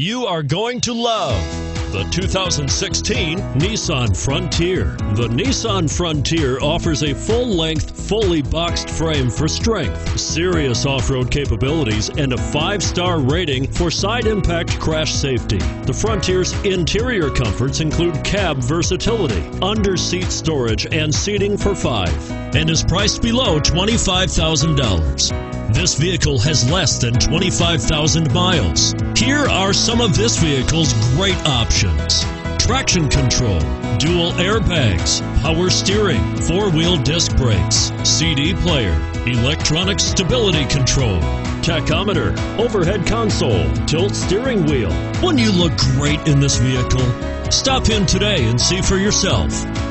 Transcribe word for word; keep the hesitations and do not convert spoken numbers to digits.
You are going to love the two thousand sixteen Nissan Frontier. The Nissan Frontier offers a full-length, fully boxed frame for strength, serious off-road capabilities, and a five-star rating for side impact crash safety. The Frontier's interior comforts include cab versatility, under-seat storage, and seating for five, and is priced below twenty-five thousand dollars. This vehicle has less than twenty-five thousand miles. Here are some of this vehicle's great options: traction control, dual airbags, power steering, four-wheel disc brakes, C D player, electronic stability control, tachometer, overhead console, tilt steering wheel. Wouldn't you look great in this vehicle? Stop in today and see for yourself.